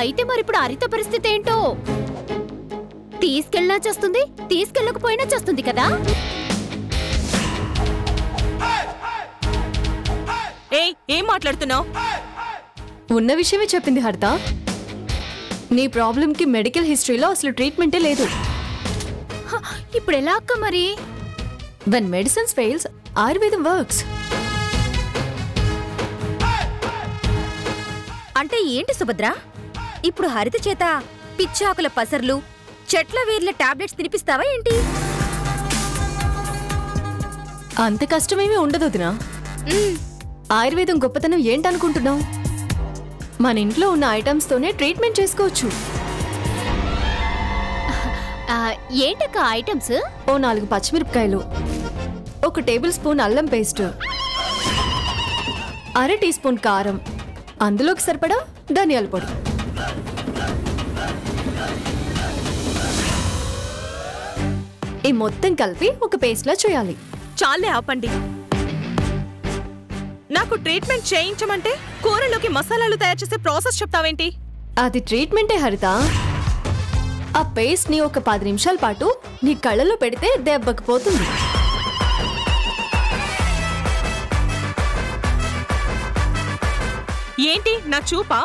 అయితే మరి ఇప్పుడు హరిత పరిస్థితి ఏంటో? తీసుకెళ్ళినా చేస్తుంది, తీసుకెళ్ళకపోయినా చేస్తుంది కదా. ఏయ్, ఏం మాట్లాడుతున్నావ్? ఉన్న విషయమే చెప్పింది హరిత. నీ ప్రాబ్లం కి మెడికల్ హిస్టరీలో అసలు ట్రీట్మెంటే లేదు. ఇప్పుడు ఎలా అక్క మరి? When medicines fails, Ayurveda works. అంటే ఏంటి సుభద్ర, ఇప్పుడు హరిత చేత పిచ్చాకుల పసర్లు, చెట్ల వేర్ల టాబ్లెట్స్ తినిపిస్తావా ఏంటి? అంత కష్టమేమీ ఉండదు వదినా. ఆయుర్వేదం గొప్పతనం ఏంటనుకుంటున్నావు? మన ఇంట్లో ఉన్న ఐటమ్స్ తోనే ట్రీట్మెంట్ చేసుకోవచ్చు. ఏంటక్క ఐటమ్స్? ఓ 4 పచ్చిమిరపకాయలు, 1 టేబుల్ స్పూన్ అల్లం పేస్ట్, 1/2 టీ స్పూన్ కారం, అందులోకి సరిపడా ధనియాల పొడి. ఈ మొత్తం కలిపి ఒక పేస్ట్లా చేయాలి. చాలే ఆపండి, నాకు ట్రీట్మెంట్ చేయించమంటే కూరలోకి మసాలాలు తయారు చేసే ప్రాసెస్ చెప్తావేంటి? అది ట్రీట్మెంటే హరిత. ఆ పేస్ట్ ని ఒక 10 నిమిషాల పాటు నీ కళ్ళలో పెడితే దెబ్బకపోతుంది. ఏంటి నా చూపా?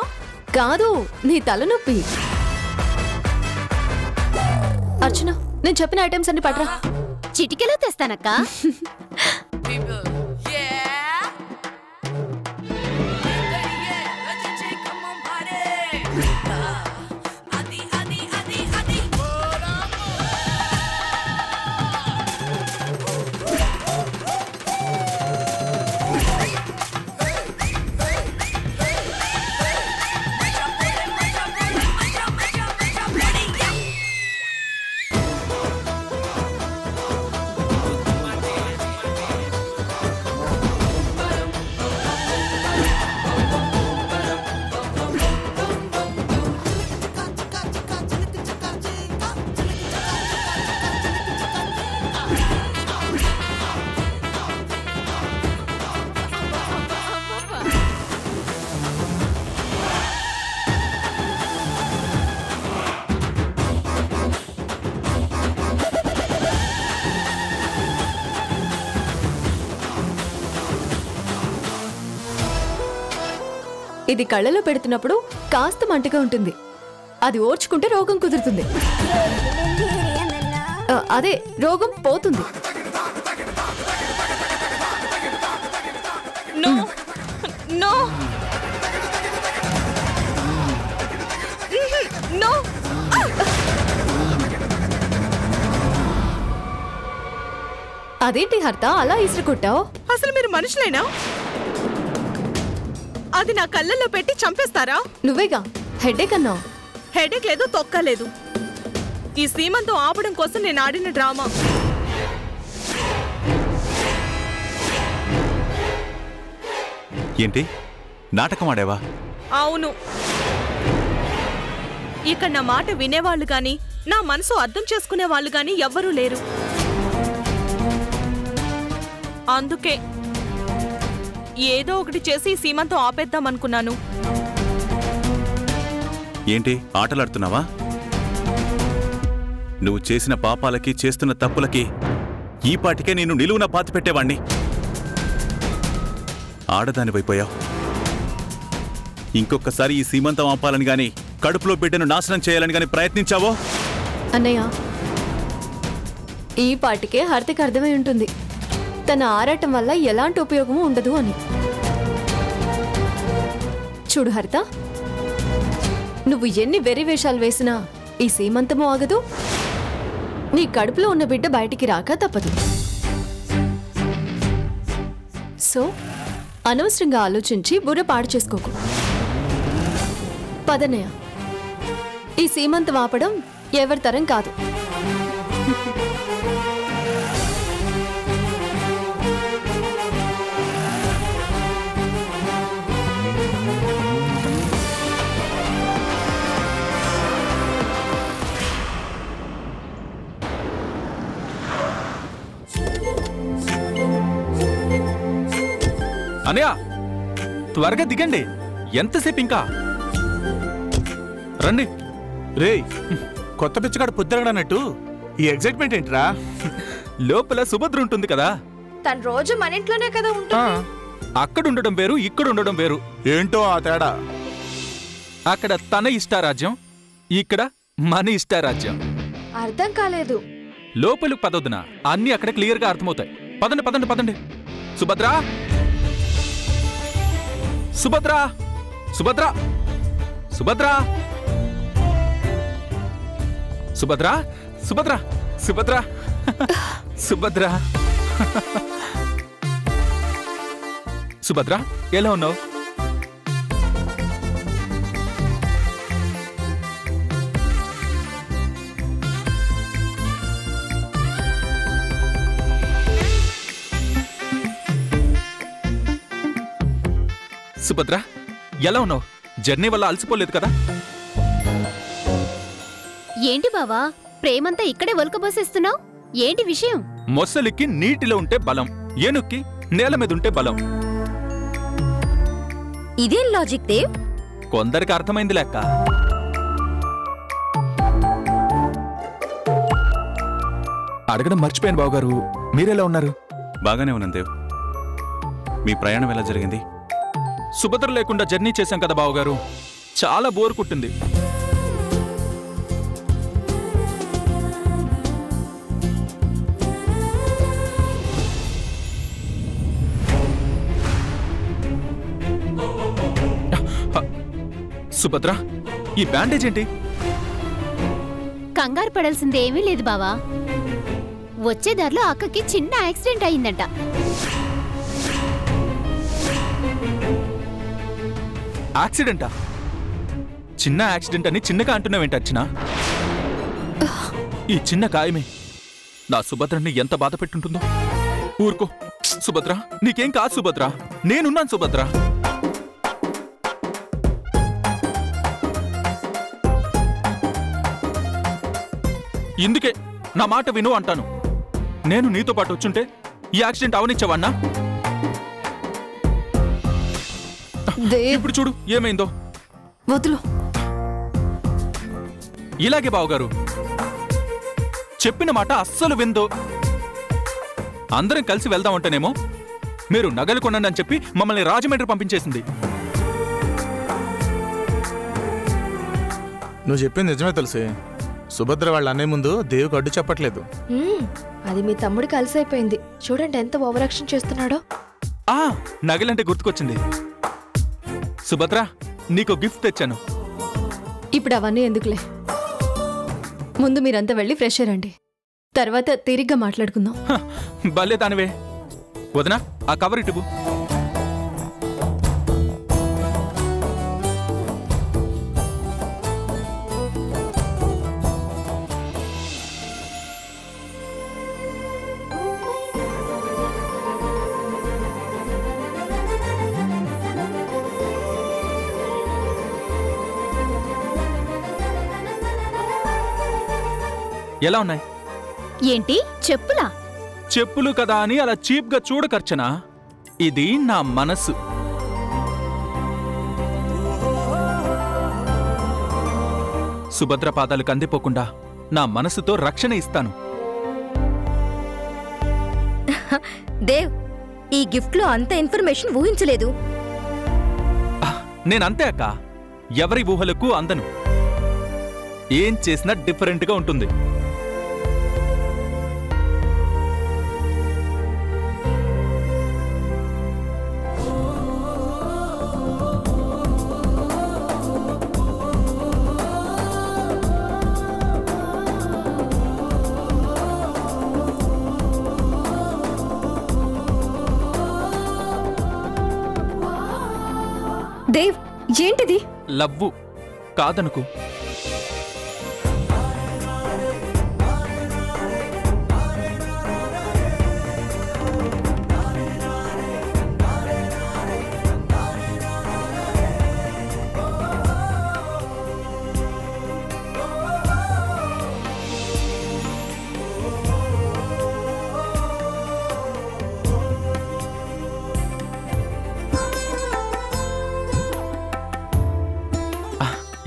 కాదు, నీ తలనొప్పి. అర్చన, నేను చెప్పిన ఐటమ్స్ అన్ని పట్రా. చిటికెలో తెస్తానక్క. ఇది కళ్ళలో పెడుతున్నప్పుడు కాస్త మంటగా ఉంటుంది, అది ఓర్చుకుంటే రోగం కుదురుతుంది. అదే, రోగం పోతుంది. అదేంటి హర్త అలా ఇసురుకుంటావు? అసలు మీరు మనుషులేనా? అది నా కళ్ళల్లో పెట్టి చంపేస్తారా? నువ్వేగా హెడేక్ అన్నావు. హెడేక్ లేదు, తొక్కలేదు. ఈ సీమంతో ఆపడం కోసం నేను ఆడిన డ్రామా. ఏంటి నాటకం ఆడావా? అవును, ఇక్కడ నా మాట వినేవాళ్ళు కానీ నా మనసు అర్థం చేసుకునే వాళ్ళు కానీ ఎవ్వరూ లేరు. అందుకే ఏదో ఒకటి చేసి సీమంతో ఆపేద్దాం అనుకున్నాను. ఏంటి ఆటలాడుతున్నావా? నువ్వు చేసిన పాపాలకి, చేస్తున్న తప్పులకి ఈ పాటికే నేను నిలువున పాతి పెట్టేవాణ్ణి. ఆడదానివైపోయావు. ఇంకొకసారి ఈ సీమంతం ఆపాలని గాని, కడుపులో బిడ్డను నాశనం చేయాలని గాని ప్రయత్నించావో? అన్నయ్య, ఈ పాటికే హర్తకి అర్థమై ఉంటుంది తన ఆరాటం వల్ల ఎలాంటి ఉపయోగము ఉండదు అని. చూడు హరిత, నువ్వు ఎన్ని వెరివేషాలు వేసినా ఈ సీమంతమూ ఆగదు. నీ కడుపులో ఉన్న బిడ్డ బయటికి రాక తప్పదు. సో అనవసరంగా ఆలోచించి బుర్ర పాడు చేసుకోకు. పదనయ్య, ఈ సీమంతం ఆపడం ఎవరి తరం కాదు. త్వరగా దిగండి, ఎంతసేపు ఇంకా? రండి రేయ్, కొత్త పిచ్చగాడు పొద్దురగడన్నట్టు ఈ ఎక్సైట్మెంట్ ఏంట్రా? లోపల సుభద్ర ఉంటుంది కదా, తన రోజు మన ఇంట్లోనే కదా ఉంటుంది. అక్కడ ఉండడం వేరు, ఇక్కడ ఉండడం వేరు. ఏంటో ఆ తేడా? అక్కడ తన ఇష్టారాజ్యం, ఇక్కడ మన ఇష్టారాజ్యం. అర్థం కాలేదు. లోపలికి పదొద్దునా, అన్ని అక్కడ క్లియర్ గా అర్థమవుతాయి. పదండి పదండి పదండి. సుభద్ర, సుభద్ర, సుభద్ర, సుభద్ర, సుభద్ర, సుభద్ర, సుభద్ర, సుభద్ర, సుభద్ర. ఎలా ఉన్నావు? సుభద్ర, ఎలా ఉన్నావు? జర్నీ వల్ల అలసిపోలేదు కదా? ఏంటి బావా, ప్రేమంతా ఇక్కడే వలకబోసేస్తున్నావు? ఏంటి విషయం? మొసలికి నీటిలో ఉంటే బలం, ఏనుక్కి నేల మీద ఉంటే బలం. ఇదేం లాజిక్ దేవ్? కొందరికి అర్థమైంది లేక. అడగడం మర్చిపోయాను బావగారు, మీరెలా ఉన్నారు? బాగానే ఉన్నాను దేవ్. మీ ప్రయాణం ఎలా జరిగింది? సుభద్ర లేకుండా జర్నీ చేశాం కదా బావగారు, చాలా బోర్ కుట్టింది. సుభద్ర, ఈ బ్యాండేజ్ ఏంటి? కంగారు పడాల్సింది ఏమీ లేదు బావా. వచ్చేదారిలో అక్కకి చిన్న యాక్సిడెంట్ అయిందంట. యాక్సిడెంటా? చిన్న యాక్సిడెంట్ అని చిన్నగా అంటున్నావేంటి అర్చన? ఈ చిన్న గాయమే నా సుభద్రని ఎంత బాధ పెట్టుంటుందో. ఊరుకో సుభద్ర, నీకేం కాదు సుభద్ర, నేనున్నాను సుభద్ర. ఇందుకే నా మాట విను అంటాను. నేను నీతో పాటు వచ్చుంటే ఈ యాక్సిడెంట్ అవనిచ్చేవాణ్ణా? ఇప్పుడు చూడు ఏమైందో. వదులు. ఇలాగే బావగారు, చెప్పిన మాట అస్సలు విందో. అందరం కలిసి వెళ్దామంటేనేమో మీరు నగలు కొనండి అని చెప్పి మమ్మల్ని రాజమండ్రి పంపించేసింది. నువ్వు చెప్పింది నిజమే తెలుసే. సుభద్ర వాళ్ళ అన్నయ్య ముందు దేవుకి అడ్డు చెప్పట్లేదు. అది మీ తమ్ముడు కలిసి అయిపోయింది. చూడండి ఎంత ఓవర్ యాక్షన్ చేస్తున్నాడో. ఆ నగలంటే గుర్తుకొచ్చింది. సుభద్ర, నీకు గిఫ్ట్ తెచ్చాను. ఇప్పుడు అవన్నీ ఎందుకులే, ముందు మీరంతా వెళ్ళి ఫ్రెష్ అయ్యండి, తర్వాత తీరిగ్గా మాట్లాడుకుందాం. భలే దానివే వదనా, ఆ కవర్ ఇటువు. ఎలా ఉన్నాయి? ఏంటి చెప్పులా? చెప్పులు కదా అని అలా చీప్ గా చూడకర్చనా, ఇది నా మనసు. సుభద్ర పాదాలు కందిపోకుండా నా మనసుతో రక్షణ ఇస్తాను. దేవ్, ఈ గిఫ్ట్ లో అంత ఇన్ఫర్మేషన్ ఊహించలేదు. నేనంతే అక్క, ఎవరి ఊహలకు అందను. ఏం చేసినా డిఫరెంట్ గా ఉంటుంది. దేవ్, ఏంటిది? లవ్వు కాదనుకు.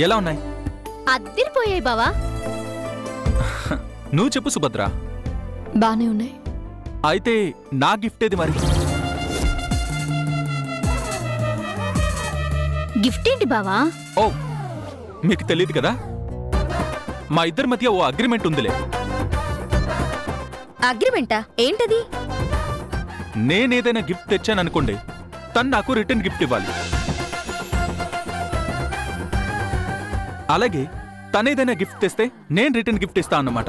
ఎలా ఉన్నాయి? అద్దిరిపోయాయి బావా. నువ్వు చెప్పు సుభద్ర. బానే ఉన్నాయి. అయితే నా గిఫ్ట్ ఏది మరి? గిఫ్ట్ ఏంటి బావా? ఓ మీకు తెలియదు కదా, మా ఇద్దరి మధ్య ఓ అగ్రిమెంట్ ఉందిలే. అగ్రిమెంటా? ఏంటది? నేనేదైనా గిఫ్ట్ తెచ్చాను అనుకోండి, తను నాకు రిటర్న్ గిఫ్ట్ ఇవ్వాలి. అలాగే తనేదైనా గిఫ్ట్ తెస్తే నేను రిటర్న్ గిఫ్ట్ ఇస్తా అన్నమాట.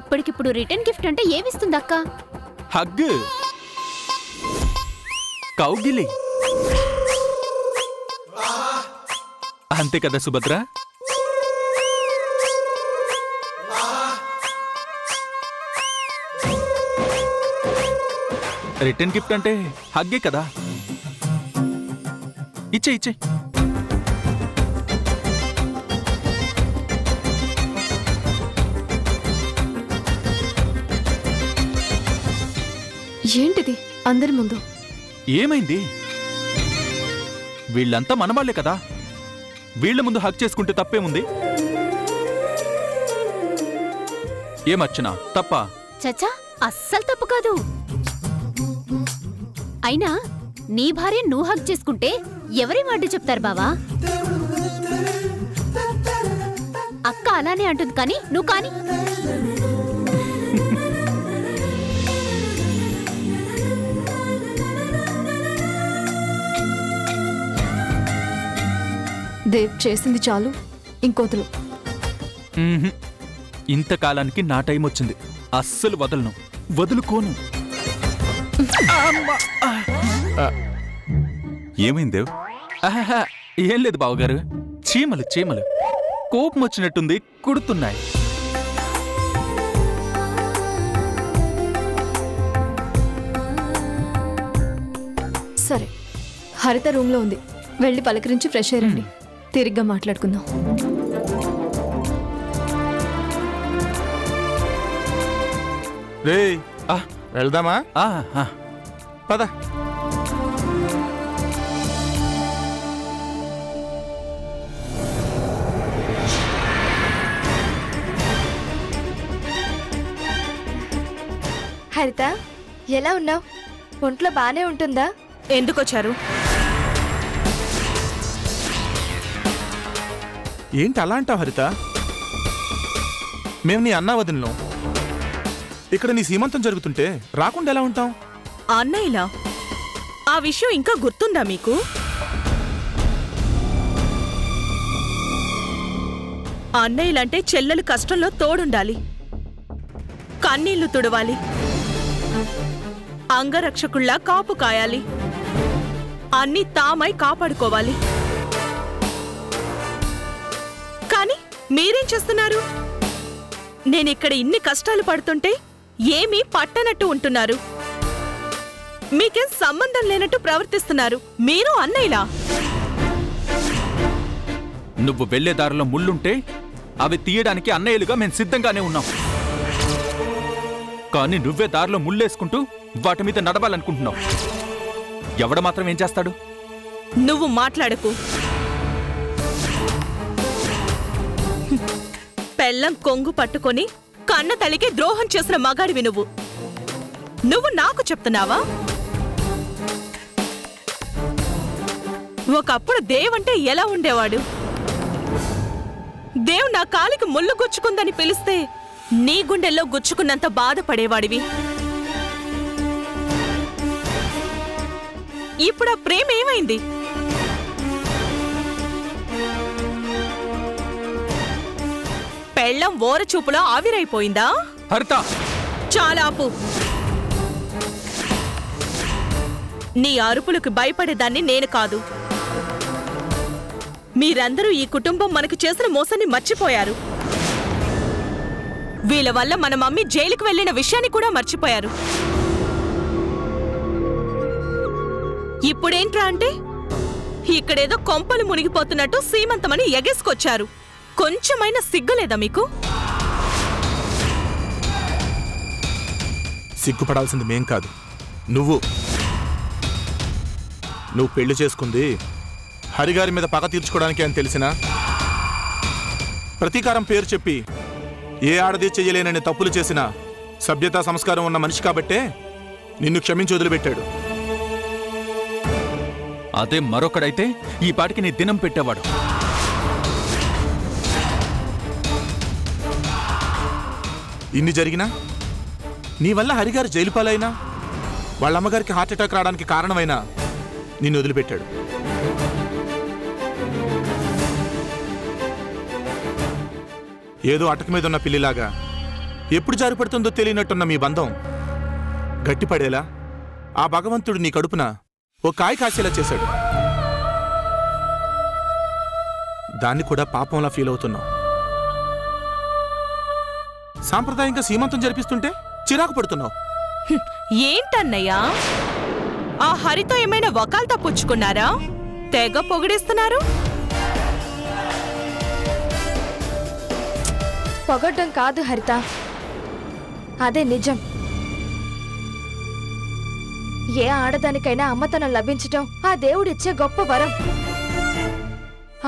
ఇప్పటికిప్పుడు రిటర్న్ గిఫ్ట్ అంటే ఏమిస్తుంది అక్క? హగ్, కౌగిలి, అంతే కదా సుభద్ర. రిటర్న్ గిఫ్ట్ అంటే హగ్గే కదా. ఇచ్చే ఇచ్చే. ఏంటిది అందరి ముందు? ఏమైంది? వీళ్ళంతా మనవాళ్లే కదా, వీళ్ళ ముందు హగ్ చేసుకుంటే తప్పేముంది? ఏమర్చనా తప్ప? చచ్చా, అస్సలు తప్పు కాదు. అయినా నీ భార్య నువ్వు హగ్ చేసుకుంటే ఎవరేం అడ్డు చెప్తారు బావా? అక్క అలానే అంటుంది కానీ నువ్వు కాని. దేవ్ చేసింది చాలు, ఇంకోతులు. ఇంతకాలానికి నా టైం వచ్చింది. అస్సలు వదలను, వదులుకోను. ఏమైంది దేవ్? ఏం లేదు బావగారు, చీమలు చీమలు కోపం వచ్చినట్టుంది కుడుతున్నాయి. సరే, హరిత రూమ్లో ఉంది, వెళ్ళి పలకరించి ఫ్రెష్ ఎయిర్ అండి, తిరిగ్గా మాట్లాడుకుందాం. వెళ్దామా? పద. హరిత, ఎలా ఉన్నావు? ఒంట్లో బానే ఉంటుందా? ఎందుకొచ్చారు? ఏంటి అలా అంటావు హరిత? మేము నీ అన్నావదనలో, ఇక్కడ నీ సీమంతం జరుగుతుంటే రాకుండా ఎలా ఉంటాం? అన్నయ్యలా? ఆ విషయం ఇంకా గుర్తుందా మీకు? అన్నయ్యలంటే చెల్లెలు కష్టంలో తోడుండాలి, కన్నీళ్లు తుడవాలి, అంగరక్షకుల్లా కాపు కాయాలి, అన్ని తామై కాపాడుకోవాలి. కానీ మీరేం చేస్తున్నారు? నేనిక్కడ ఇన్ని కష్టాలు పడుతుంటే ఏమీ పట్టనట్టు ఉంటున్నారు, మీకేం సంబంధం లేనట్టు ప్రవర్తిస్తున్నారు. మీరు అన్నయ్యలా? నువ్వు వెళ్లే దారిలో ముళ్ళుంటే అవి తీయడానికి అన్నయ్యలుగా మేము సిద్ధంగానే ఉన్నాం. కానీ నువ్వే దారిలో ముళ్ళేసుకుంటూ వాటి మీద నడవాలనుకుంటున్నావు. ఎవడ మాత్రం ఏం చేస్తాడు? నువ్వు మాట్లాడకు. పెళ్ళం కొంగు పట్టుకొని కన్న తల్లికి ద్రోహం చేసిన మగాడివి నువ్వు. నువ్వు నాకు చెప్తున్నావా? ఒకప్పుడు దేవంటే ఎలా ఉండేవాడు? దేవ్ నా కాలికి ముళ్ళు గుచ్చుకుందని పిలిస్తే నీ గుండెల్లో గుచ్చుకున్నంత బాధపడేవాడివి. ఇప్పుడు ఆ ప్రేమ ఏమైంది? పెళ్ళం ఓరచూపులో ఆవిరైపోయిందా? హరిత, చాలా ఆపు. నీ అరుపులకు భయపడేదాన్ని నేను కాదు. మీరందరూ ఈ కుటుంబం మనకు చేసిన మోసాన్ని మర్చిపోయారు. వీళ్ళ వల్ల మన మమ్మీ జైలుకు వెళ్ళిన విషయాన్ని కూడా మర్చిపోయారు. ఇప్పుడేంట్రా అంటే ఇక్కడేదో కొంపలు మునిగిపోతున్నట్టు సీమంతమని ఎగేసుకొచ్చారు. కొంచెమైనా సిగ్గులేదా మీకు? సిగ్గుపడాల్సింది మేం కాదు, నువ్వు. నువ్వు పెళ్లి చేసుకుంది హరిగారి మీద పగ తీర్చుకోవడానికి అని తెలిసినా ప్రతీకారం పేరు చెప్పి ఏ ఆడది చేయలేనని తప్పులు చేసిన సభ్యత సంస్కారం ఉన్న మనిషి కాబట్టే నిన్ను క్షమించి వదిలిపెట్టాడు. అదే మరొకడైతే ఈ పాటికి నీ దినం పెట్టేవాడు. ఇన్ని జరిగినా నీ వల్ల హరిగారు జైలు పాలైనా వాళ్ళ అమ్మగారికి హార్ట్ అటాక్ రావడానికి కారణమైనా నిన్ను వదిలిపెట్టాడు. ఏదో అటక మీద ఉన్న పిల్లిలాగా ఎప్పుడు జారిపడుతుందో తెలియనట్టున్న మీ బంధం గట్టిపడేలా ఆ భగవంతుడు నీ కడుపున ఓ కాయ కాసేలా చేశాడు. దాన్ని కూడా పాపంలా ఫీల్ అవుతున్నావు. సాంప్రదాయంగా సీమంతం జరిపిస్తుంటే చిరాకు పడుతున్నావు. ఏంటన్నయ్యా, ఆ హరితో ఏమైనా వకాలు తప్పుచ్చుకున్నారా? తెగ పొగిడిస్తున్నారు. పొగడ్డం కాదు హరిత, అదే నిజం. ఏ ఆడదానికైనా అమ్మతనం లభించటం ఆ దేవుడిచ్చే గొప్ప వరం.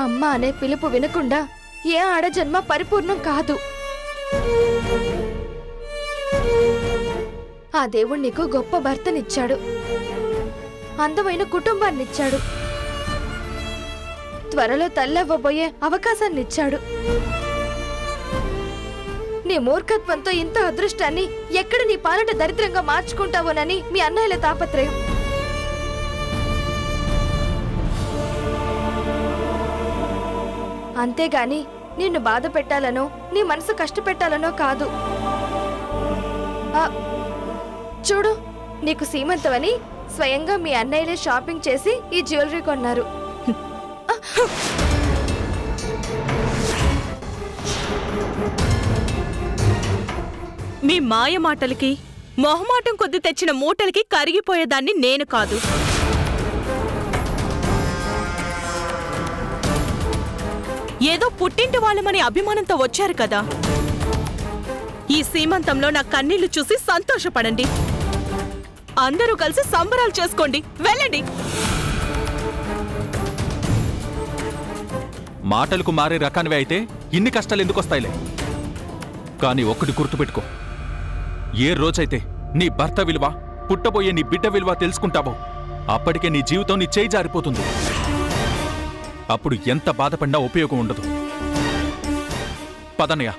అమ్మ అనే పిలుపు వినకుండా ఏ ఆడ జన్మ పరిపూర్ణం కాదు. ఆ దేవుడు నీకు గొప్ప భర్తనిచ్చాడు, అందమైన కుటుంబాన్నిచ్చాడు, త్వరలో తల్లవ్వబోయే అవకాశాన్నిచ్చాడు. నీ మూర్ఖత్వంతో ఇంత అదృష్టాన్ని ఎక్కడ నీ పాలట దరిద్రంగా మార్చుకుంటావోనని మీ అన్నయ్యల తాపత్రయం. అంతేగాని నిన్ను బాధ పెట్టాలనో నీ మనసు కష్టపెట్టాలనో కాదు. చూడు, నీకు సీమంతమని స్వయంగా మీ అన్నయ్యలే షాపింగ్ చేసి ఈ జ్యువెలరీ కొన్నారు. మీ మాయ మాటలకి, మొహమాటం కొద్ది తెచ్చిన మూటలకి కరిగిపోయేదాన్ని నేను కాదు. ఏదో పుట్టింటి వాళ్ళమనే అభిమానంతో వచ్చారు కదా, ఈ సీమంతంలో నా కన్నీళ్లు చూసి సంతోషపడండి. అందరూ కలిసి సంబరాలు చేసుకోండి, వెళ్ళండి. మాటలకు మారే రకానివే అయితే ఇన్ని కష్టాలు ఎందుకు వస్తాయిలే. కానీ ఒక్కటి గుర్తుపెట్టుకో, ఏ రోజైతే నీ భర్త విలువ, పుట్టబోయే నీ బిడ్డ విలువ తెలుసుకుంటావో అప్పటికే నీ జీవితం నీ చేయి జారిపోతుంది. అప్పుడు ఎంత బాధపడినా ఉపయోగం ఉండదు. పదనయ్య.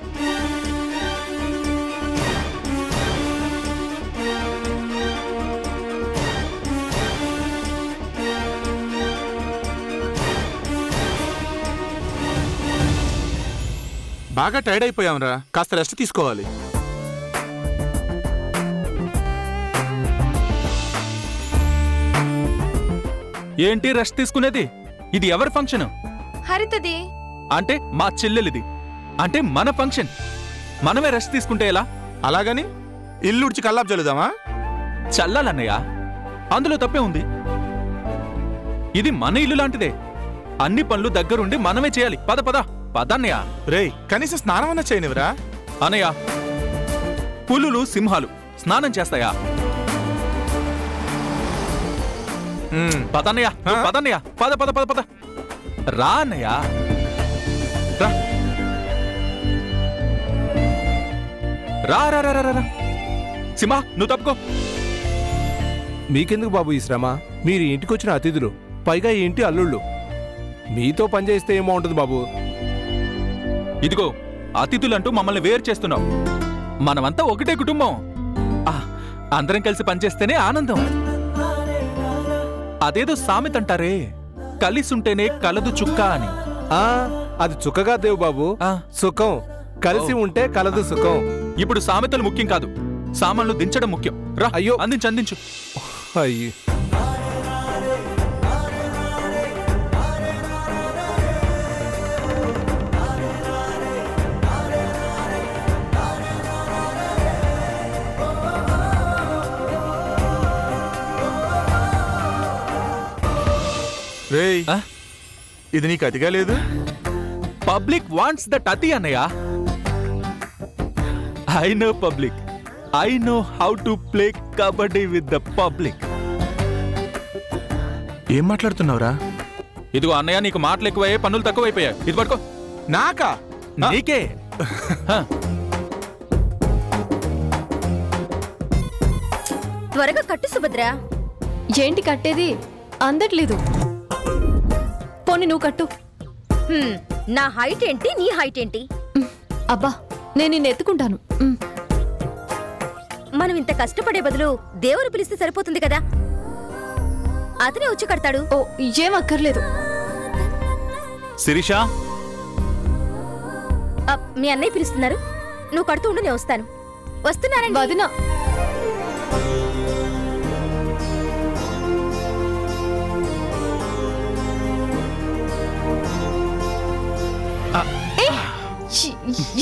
బాగా టైర్డ్ అయిపోయాంరా, కాస్త రెస్ట్ తీసుకోవాలి. ఏంటి రెస్ట్ తీసుకునేది? ఇది ఎవరి ఫంక్షన్? హరితది. అంటే మా చెల్లెలిది. అంటే మన ఫంక్షన్. మనమే రెస్ట్ తీసుకుంటే ఎలా? అలాగని ఇల్లు ఉడిచి కల్లాపు చల్లుదామా? చల్లాలన్నయ్యా, అందులో తప్పే ఉంది. ఇది మన ఇల్లు లాంటిదే, అన్ని పనులు దగ్గరుండి మనమే చేయాలి. పద పద పదన్నయ్య. రే, కనీసం స్నానం అన్న చేయనివరా? అనయ్య, పులులు సింహాలు స్నానం చేస్తాయా? పదన్నయ్య పదన్నయ్య, పద పద పద పద రా అన్నయ్య. రా రా రా రా రా. సింహా, నువ్వు తప్పుకో. మీకెందుకు బాబు ఈ శ్రమ? మీరు ఇంటికి వచ్చిన అతిథులు, పైగా ఇంటి అల్లుళ్ళు. మీతో పనిచేస్తే ఏమో ఉంటుంది బాబు. ఇదిగో, అతిథులంటూ మమ్మల్ని వేరు చేస్తున్నావు. మనమంతా ఒకటే కుటుంబం, అందరం కలిసి పనిచేస్తేనే ఆనందం. అదేదో సామెత అంటారే, కలిసుంటేనే కలదు చుక్క అని. అది చుక్కగా దేవు బాబు, సుఖం కలిసి ఉంటే కలదు సుఖం. ఇప్పుడు సామెతలు ముఖ్యం కాదు, సామాన్లు దించడం ముఖ్యం. రా, అయ్యో అందించు అందించు. అయ్యో రేయ్, ఇది నీకు అతిగా లేదు? పబ్లిక్ వాంట్స్ దట్ అతి అన్నయ్య. I know public, I know how to play kabaddi with the public. ఏం మాట్లాడుతున్నావురా? ఇదిగో అన్నయ్య నీకు మాటలు ఎక్కువయ్యాయి పన్నులు తక్కువైపోయాయి ఇది పట్టుకో నాకా నీకే త్వరగా కట్టు సుభద్ర ఏంటి కట్టేది అందట్లేదు పోని నువ్వు కట్టు నా హైట్ ఏంటి నీ హైట్ ఏంటి అబ్బా నేను నిన్ను ఎత్తుకుంటాను మనం ఇంత కష్టపడే బదులు దేవుని పిలిస్తే సరిపోతుంది కదా అతనే వచ్చి కడతాడు ఓ ఏం అక్కర్లేదు శిరీష మీ అన్నయ్య పిలుస్తున్నారు నువ్వు కడుతూ ఉండు నేను వస్తాను వస్తున్నానండి వదినా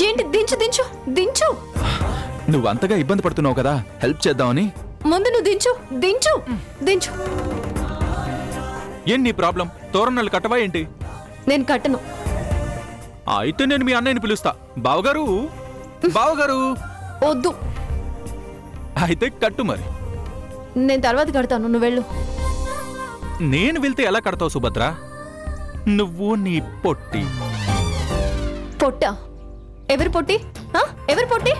ఏంటి దించు దించు దించు నువ్వు అంతగా ఇబ్బంది పడుతున్నావు కదా హెల్ప్ చేద్దామని ముందు నువ్వు దించు దించు దించు ఏంటి ప్రాబ్లం తోరణాలు కట్టవా ఏంటి నేను కట్టను అయితే నేను మీ అన్నయ్యని పిలుస్తా బావగారు బావగారు వద్దు అయితే కట్టు మరి నేను తర్వాత కడతాను నువ్వు వెళ్ళు నేను వెళ్తే ఎలా కడతావు సుభద్ర నువ్వు నీ పొట్టి పొట్ట ఎవరు పొట్టి ఎవరు పొట్టి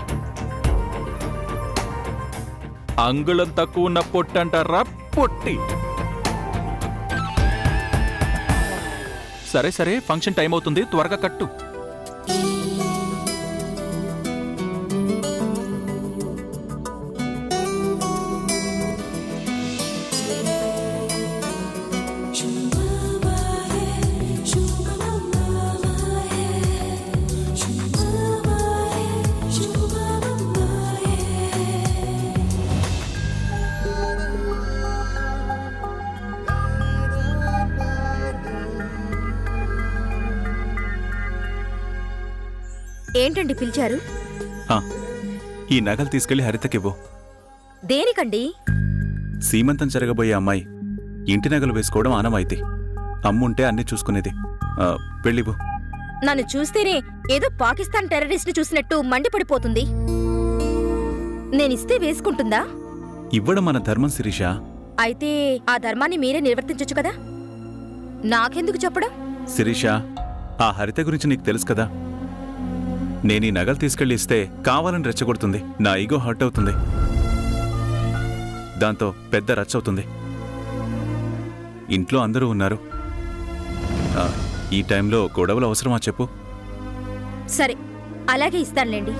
అంగుళం తక్కువ ఉన్న పొట్టు అంటారా పొట్టి సరే సరే ఫంక్షన్ టైం అవుతుంది త్వరగా కట్టు ఏంటండి పిలిచారు ఈ నగలు తీసుకెళ్లి హరితకివ్వు దేనికండి సీమంతం జరగబోయే అమ్మాయి ఇంటి నగలు వేసుకోవడం ఆనవాయితీ అమ్ముంటే అన్ని చూసుకునేది పెళ్ళివ్వు నన్ను చూస్తేనే ఏదో పాకిస్తాన్ టెర్రరిస్ట్ చూసినట్టు మండిపడిపోతుంది నేనిస్తే వేసుకుంటుందా ఇవ్వడం మన ధర్మం శిరీష అయితే ఆ ధర్మాన్ని మీరే నిర్వర్తించొచ్చు కదా నాకెందుకు చెప్పడం శిరీష ఆ హరిత గురించి నీకు తెలుసు కదా నేనీ నగలు తీసుకెళ్లి ఇస్తే కావాలని రెచ్చగొడుతుంది నా ఈగో హర్ట్ అవుతుంది దాంతో పెద్ద రచ్చవుతుంది ఇంట్లో అందరూ ఉన్నారు ఈ టైంలో గొడవలు అవసరమా చెప్పు సరే అలాగే ఇస్తానులేండి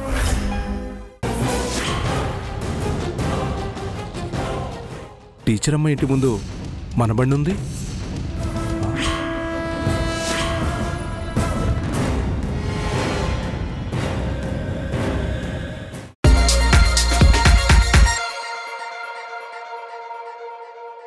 టీచర్ అమ్మ ఇంటి ముందు మన బండి ఉంది